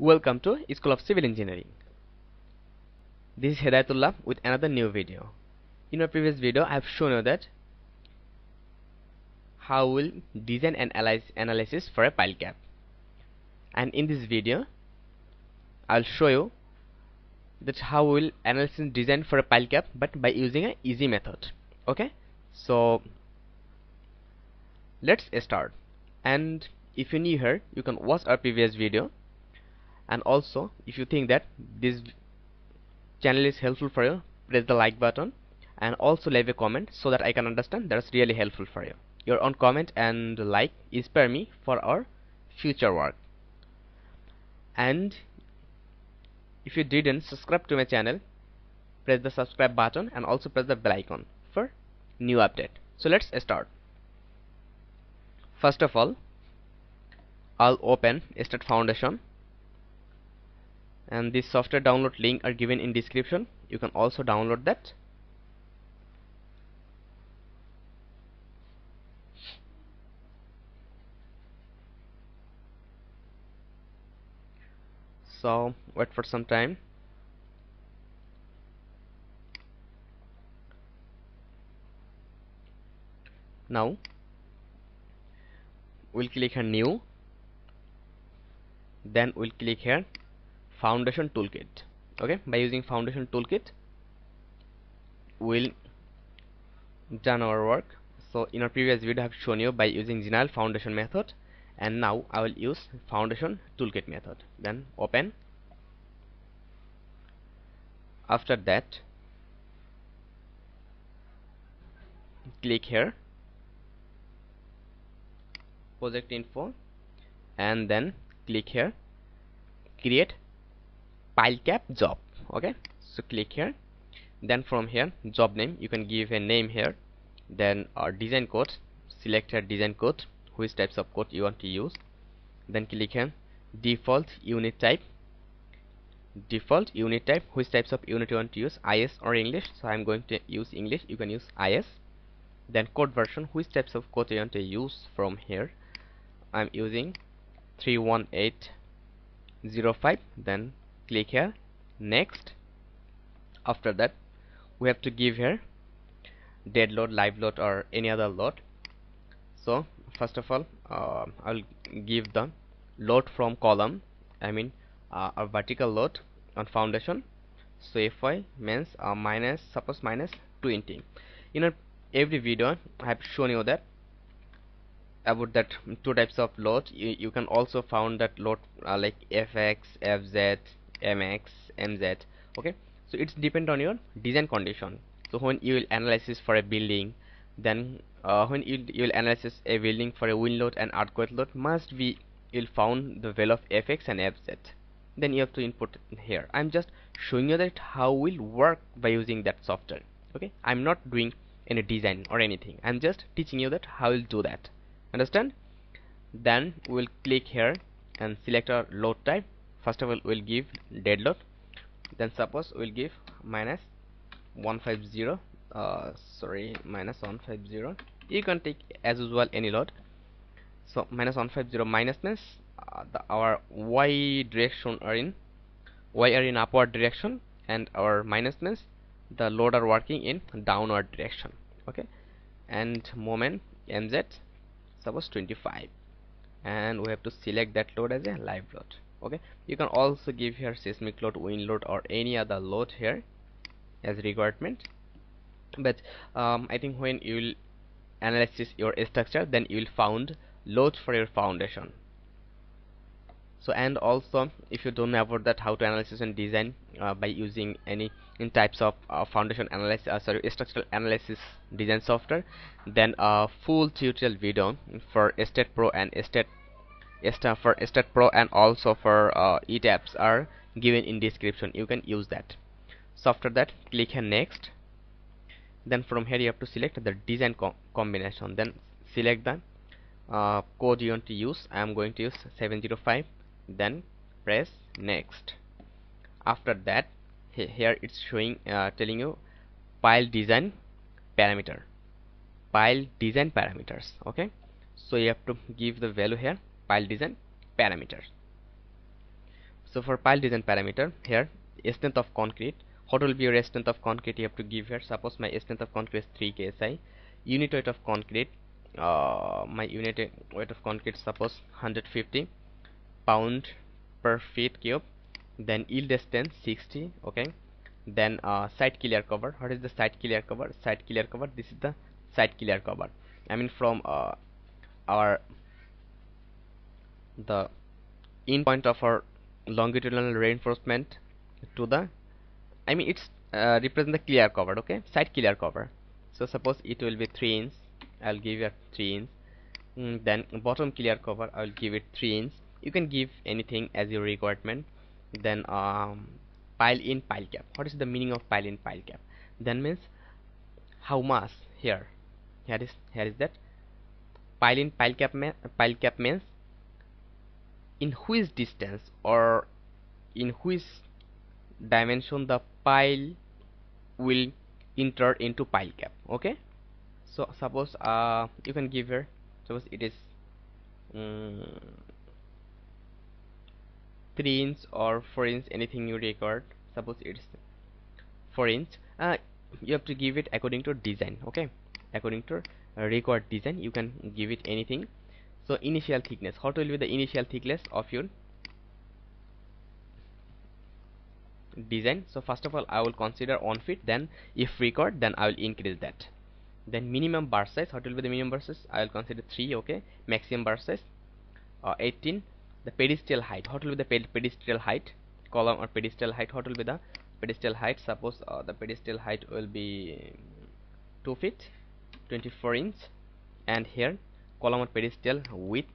Welcome to School of Civil Engineering. This is Hedayatullah with another new video. In my previous video I have shown you that how we'll design and analysis for a pile cap, and in this video I'll show you that how we'll analysis and design for a pile cap, but by using an easy method. Okay, so let's start. And if you're new here, you can watch our previous video. And also, if you think that this channel is helpful for you, press the like button and also leave a comment so that I can understand that's really helpful for you. Your own comment and like inspire me for our future work. And if you didn't subscribe to my channel, press the subscribe button and also press the bell icon for new update. So let's start. First of all, I'll open STAAD Foundation, and this software download link are given in description. You can also download that. So wait for some time. Now we'll click here new, then we'll click here Foundation Toolkit. Okay, by using Foundation Toolkit we'll done our work. So in our previous video I have shown you by using general foundation method, and now I will use Foundation Toolkit method. Then open. After that, click here project info, and then click here create pile cap job. Okay, so click here, then from here job name you can give a name here, then our design code, select a design code, which types of code you want to use, then click here default unit type, which types of unit you want to use, IS or English. So I'm going to use English, you can use IS. Then code version, which types of code you want to use. From here I'm using 31805, then click here next. After that we have to give here dead load, live load, or any other load. So first of all I'll give the load from column, a vertical load on foundation. So FY means minus 20. You know, every video I have shown you that about that two types of load. You can also found that load like FX, FZ, MX, MZ. Okay, so it's depend on your design condition. So when you will analysis for a building, then when you will analysis a building for a wind load and earthquake load, must be you'll found the value of FX and FZ. Then you have to input it here. I'm just showing you that how will work by using that software. Okay, I'm not doing any design or anything. I'm just teaching you that how will do that. Understand? Then we'll click here and select our load type. First of all we'll give dead load, then suppose we'll give minus 150. You can take as usual any load. So minus 150 minus our y direction are in upward direction, and our minus the load are working in downward direction. Okay, and moment MZ suppose 25, and we have to select that load as a live load. Okay, you can also give here seismic load, wind load, or any other load here as requirement. But I think when you will analyze your structure, then you will found load for your foundation. So, and also if you don't know about that how to analysis and design by using any types of foundation analysis, structural analysis design software, then a full tutorial video for STAAD Pro and also for ETABS are given in description. You can use that. So after that click here next, then from here you have to select the design combination, then select the code you want to use. I am going to use 705, then press next. After that here it's showing telling you pile design parameter, pile design parameters. Okay, so you have to give the value here pile design parameters. So for pile design parameter, here strength of concrete, what will be your strength of concrete you have to give here. Suppose my strength of concrete is 3 KSI. Unit weight of concrete, my unit weight of concrete suppose 150 pound per feet cube. Then yield strength 60, okay. Then site clear cover, what is the site clear cover? Site clear cover, this is the site clear cover. I mean from the in point of our longitudinal reinforcement to the, I mean it's represent the clear cover, okay, site clear cover. So suppose it will be 3 inches, I'll give it 3 inches. Then bottom clear cover, I'll give it 3 inches. You can give anything as your requirement. Then pile in pile cap, what is the meaning of pile in pile cap? Then means how mass here, here is that pile in pile cap. Pile cap means in which distance or in which dimension the pile will enter into pile cap, okay. So suppose you can give here, suppose it is 3 inches or 4 inches, anything you record. Suppose it's 4 inches. You have to give it according to design, okay, according to required design you can give it anything. So initial thickness, what will be the initial thickness of your design? So first of all I will consider 1 foot, then if required then I will increase that. Then minimum bar size, what will be the minimum bar size? I will consider 3, okay. Maximum bar size 18. The pedestal height, what will be the pedestal height? Column or pedestal height, what will be the pedestal height? Suppose the pedestal height will be 2 feet 24 inches. And here column or pedestal width,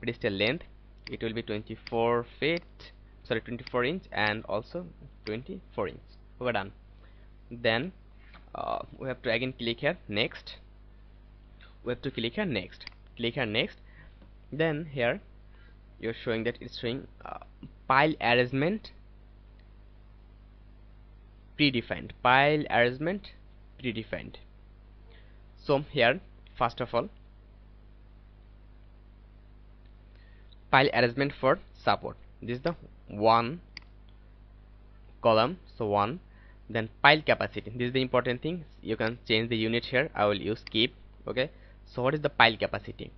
pedestal length, it will be 24 inches and also 24 inches. We're done. Then we have to again click here next, click here next. Then here you're showing that it's showing pile arrangement predefined, so here first of all pile arrangement for support, this is the 1 column, so 1. Then pile capacity, this is the important thing, you can change the unit here, I will use keep, okay. So what is the pile capacity?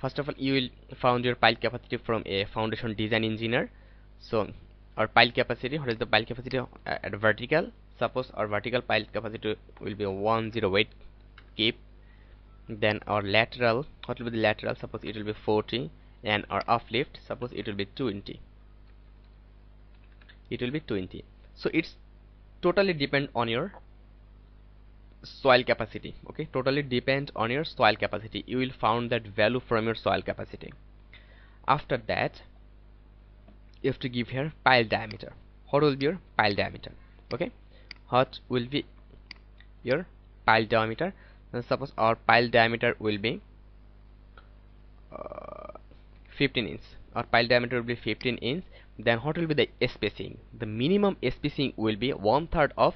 First of all you will found your pile capacity from a foundation design engineer. So our pile capacity, what is the pile capacity at vertical? Suppose our vertical pile capacity will be 108, keep. Then our lateral, what will be the lateral? Suppose it will be 40. And our uplift, suppose it will be 20, so it's totally depend on your soil capacity, okay, totally depends on your soil capacity. You will find that value from your soil capacity. After that you have to give here pile diameter, what will be your pile diameter, okay, what will be your pile diameter? And suppose our pile diameter will be 15 inches, our pile diameter will be 15 inches. Then what will be the spacing? The minimum spacing will be 1/3 of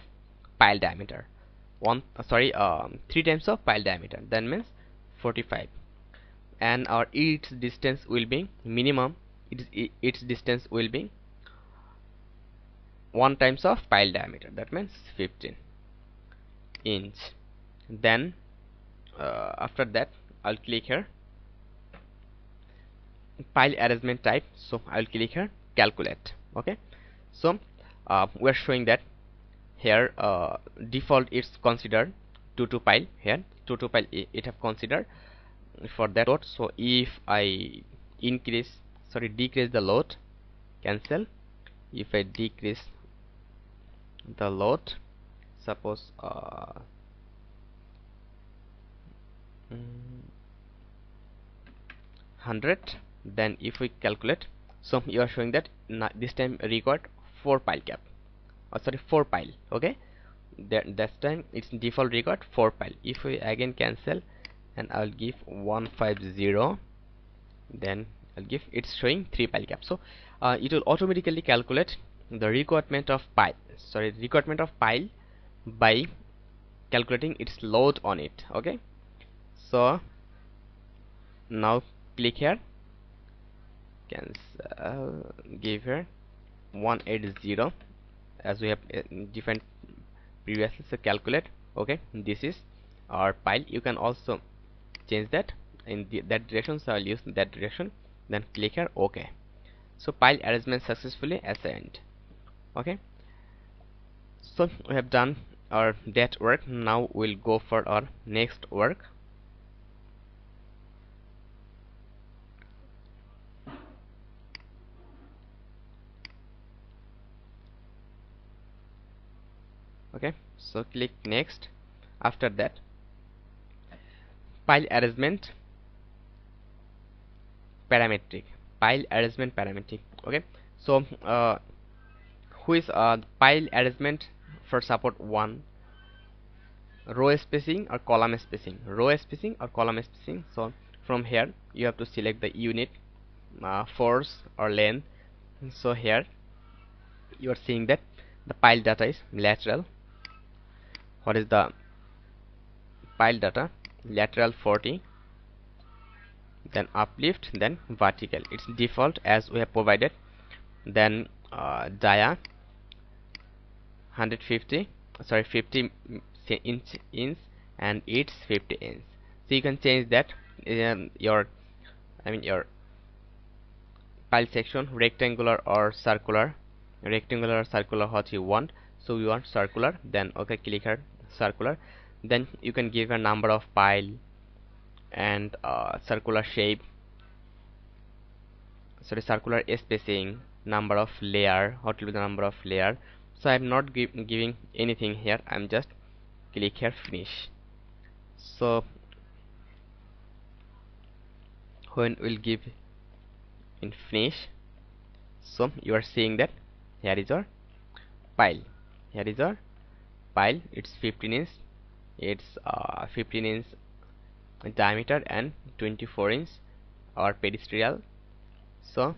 pile diameter, 3 times of pile diameter, that means 45. And our its distance will be minimum, its distance will be 1 times of pile diameter, that means 15 inches. Then after that I'll click here pile arrangement type, so I'll click here calculate, okay. So we're showing that here default it's considered 2-2 pile, here 2-2 pile it have considered for that load. So if I decrease the load, cancel. If I decrease the load, suppose $100, then if we calculate, so you are showing that this time required 4 pile, okay. This time it's default required 4 pile. If we again cancel and I'll give 150, then I'll give, it's showing 3 pile cap. So it will automatically calculate the requirement of pile, by calculating its load on it, okay. So now click here, give here 180 as we have defined previously. So calculate, okay, this is our pile. You can also change that in that direction, so I'll use that direction, then click here, okay. So pile arrangement successfully assigned, okay. So we have done our that work. Now we'll go for our next work. Okay, so click next. After that, pile arrangement parametric, pile arrangement parametric, okay. So who is pile arrangement for support 1, row spacing or column spacing, row spacing or column spacing. So from here you have to select the unit, force or length. So here you are seeing that the pile data is lateral. What is the pile data? Lateral 40, then uplift, then vertical. It's default as we have provided. Then dia 50 inch and it's 50 inch. So you can change that in your pile section, rectangular or circular, rectangular or circular, what you want. So you want circular, then okay, click here circular. Then you can give a number of pile and circular shape, sorry, circular spacing, number of layer, what will be the number of layer. So I'm not giving anything here, I'm just click here finish. So when we'll give in finish, so you are seeing that here is our pile, here is our pile. It's 15 inch, it's 15 inch diameter and 24 inch our pedestal. So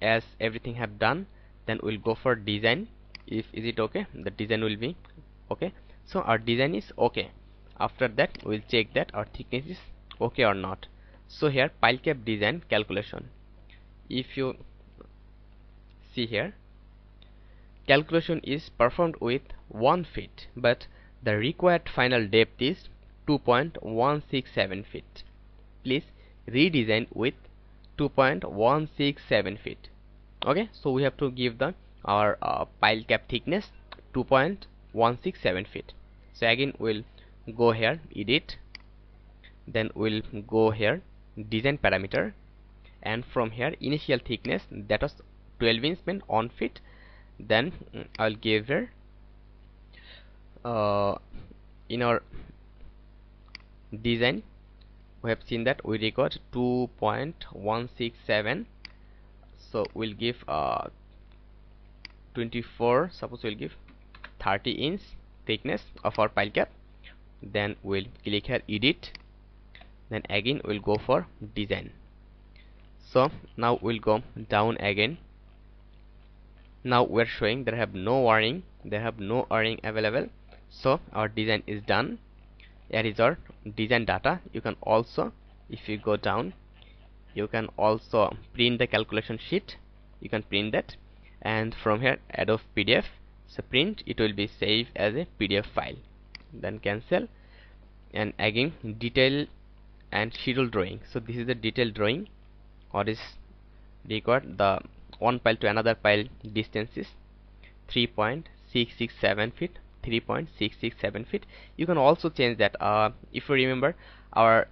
as everything have done, then we'll go for design. If is it okay, the design will be okay. So our design is okay. After that we'll check that our thickness is okay or not. So here pile cap design calculation, if you see here, calculation is performed with 1 foot, but the required final depth is 2.167 feet. Please redesign with 2.167 feet. Okay, so we have to give the our pile cap thickness 2.167 feet. So again we'll go here, edit, then we'll go here, design parameter, and from here initial thickness, that was 12 inch meant 1 foot. Then I'll give here in our design we have seen that we record 2.167. So we'll give 24, suppose we'll give 30 inch thickness of our pile cap. Then we'll click here edit, then again we'll go for design. So now we'll go down again. Now we're showing there have no warning, there have no warning available. So our design is done. Here is our design data. You can also, if you go down, you can also print the calculation sheet, you can print that, and from here Adobe PDF, so print, it will be saved as a PDF file, then cancel. And again detail and schedule drawing. So this is the detailed drawing, what is required, the one pile to another pile distance is 3.667 feet. 3.667 feet. You can also change that. If you remember, our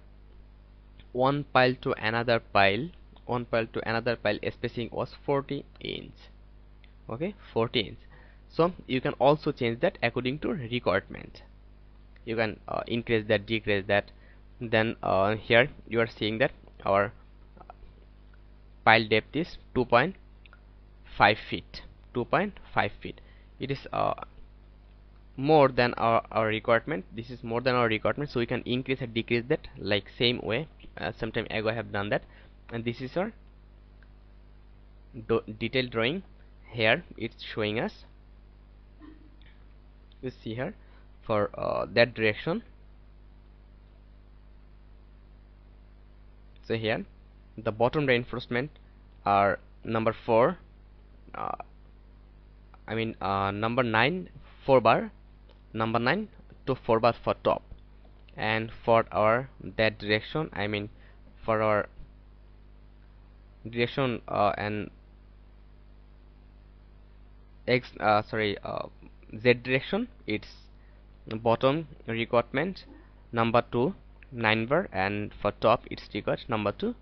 one pile to another pile, one pile to another pile spacing was 40 inch. Okay, 40 inch. So you can also change that according to requirement. You can increase that, decrease that. Then here you are seeing that our pile depth is 2.5 feet. 2.5 feet. It is more than our requirement. This is more than our requirement, so we can increase and decrease that like same way. Sometime ago I have done that. And this is our detailed drawing. Here it's showing us, you see here for that direction. So here the bottom reinforcement are number 4, I mean number 9 4 bar, number 9 to 4 bar for top, and for our that direction, I mean for our direction and x z direction, it's bottom requirement number 2 9 bar, and for top it's required number 2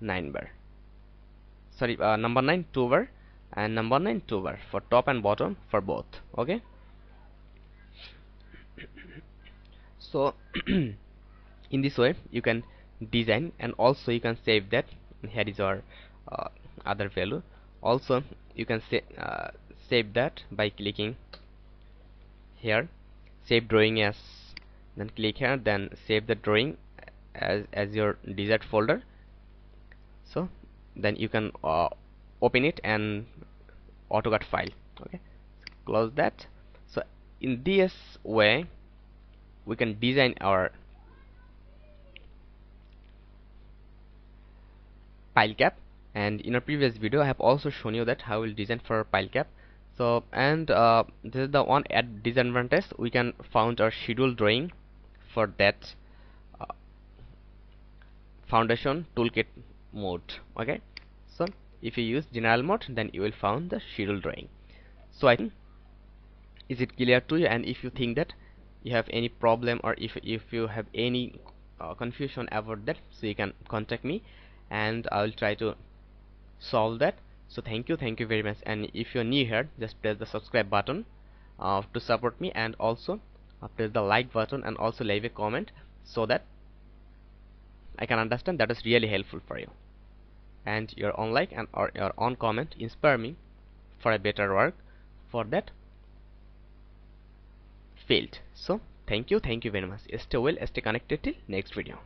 9 bar, sorry number 9 2 bar and number 9 2 bar for top and bottom for both. Okay, so in this way you can design, and also you can save that. Here is our other value. Also you can save that by clicking here, save drawing as, then click here, then save the drawing as your desired folder. So then you can open it and AutoCAD file. Okay, close that. So in this way we can design our pile cap. And in a previous video I have also shown you that how we'll design for pile cap. So and this is the one at disadvantage, we can found our schedule drawing for that foundation toolkit mode. Okay, so if you use general mode, then you will find the schedule drawing. So I think is it clear to you, and if you think that you have any problem, or if you have any confusion about that, so you can contact me and I will try to solve that. So thank you very much, and if you're new here, just press the subscribe button to support me, and also press the like button, and also leave a comment so that I can understand. That is really helpful for you, and your own like and or your own comment inspire me for a better work for that field. So thank you very much. Stay well, stay connected till next video.